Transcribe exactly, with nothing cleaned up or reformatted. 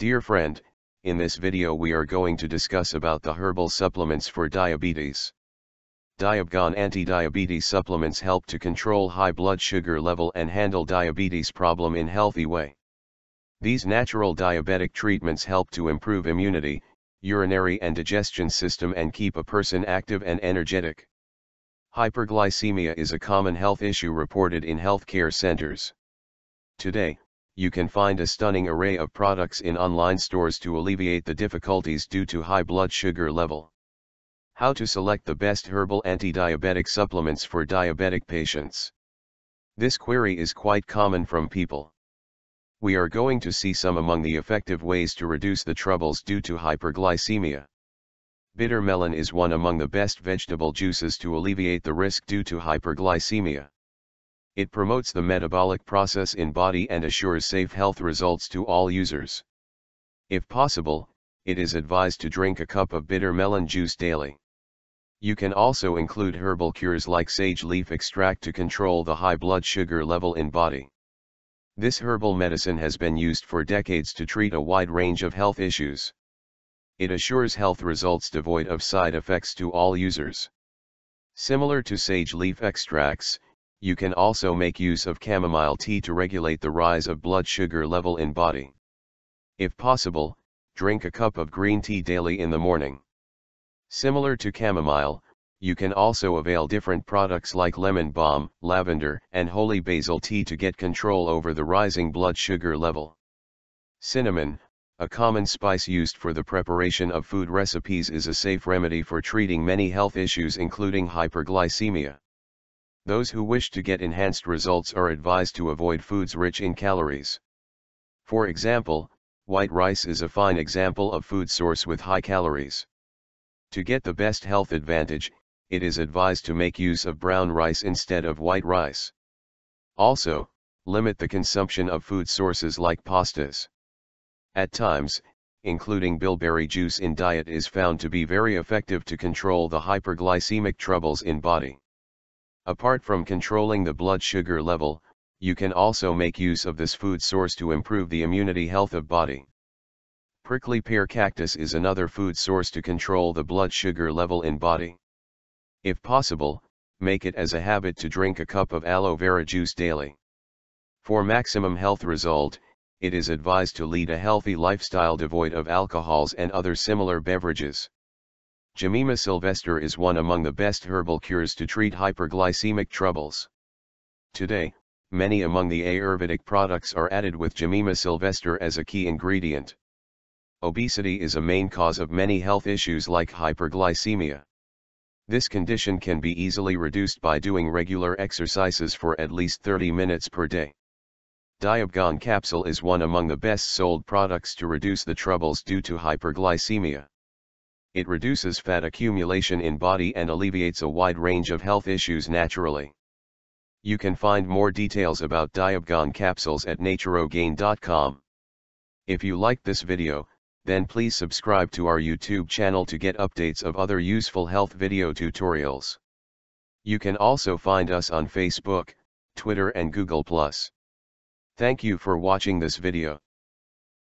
Dear friend, in this video we are going to discuss about the herbal supplements for diabetes. Diabgon anti-diabetes supplements help to control high blood sugar level and handle diabetes problem in healthy way. These natural diabetic treatments help to improve immunity, urinary and digestion system and keep a person active and energetic. Hyperglycemia is a common health issue reported in healthcare centers. Today, you can find a stunning array of products in online stores to alleviate the difficulties due to high blood sugar level. How to select the best herbal anti-diabetic supplements for diabetic patients. This query is quite common from people. We are going to see some among the effective ways to reduce the troubles due to hyperglycemia. Bitter melon is one among the best vegetable juices to alleviate the risk due to hyperglycemia. It promotes the metabolic process in body and assures safe health results to all users. If possible, it is advised to drink a cup of bitter melon juice daily. You can also include herbal cures like sage leaf extract to control the high blood sugar level in body. This herbal medicine has been used for decades to treat a wide range of health issues. It assures health results devoid of side effects to all users. Similar to sage leaf extracts, you can also make use of chamomile tea to regulate the rise of blood sugar level in body. If possible, drink a cup of green tea daily in the morning. Similar to chamomile, you can also avail different products like lemon balm, lavender, and holy basil tea to get control over the rising blood sugar level. Cinnamon, a common spice used for the preparation of food recipes, is a safe remedy for treating many health issues including hyperglycemia. Those who wish to get enhanced results are advised to avoid foods rich in calories. For example, white rice is a fine example of food source with high calories. To get the best health advantage, it is advised to make use of brown rice instead of white rice. Also, limit the consumption of food sources like pastas. At times, including bilberry juice in diet is found to be very effective to control the hyperglycemic troubles in body. Apart from controlling the blood sugar level, you can also make use of this food source to improve the immunity health of body. Prickly pear cactus is another food source to control the blood sugar level in body. If possible, make it as a habit to drink a cup of aloe vera juice daily. For maximum health result, it is advised to lead a healthy lifestyle devoid of alcohols and other similar beverages. Gymnema sylvestre is one among the best herbal cures to treat hyperglycemic troubles. Today, many among the Ayurvedic products are added with Gymnema sylvestre as a key ingredient. Obesity is a main cause of many health issues like hyperglycemia. This condition can be easily reduced by doing regular exercises for at least thirty minutes per day. Diabgon Capsule is one among the best sold products to reduce the troubles due to hyperglycemia. It reduces fat accumulation in body and alleviates a wide range of health issues naturally. You can find more details about Diabgon capsules at naturogain dot com. If you liked this video, then please subscribe to our YouTube channel to get updates of other useful health video tutorials. You can also find us on Facebook, Twitter and Google plus. Thank you for watching this video.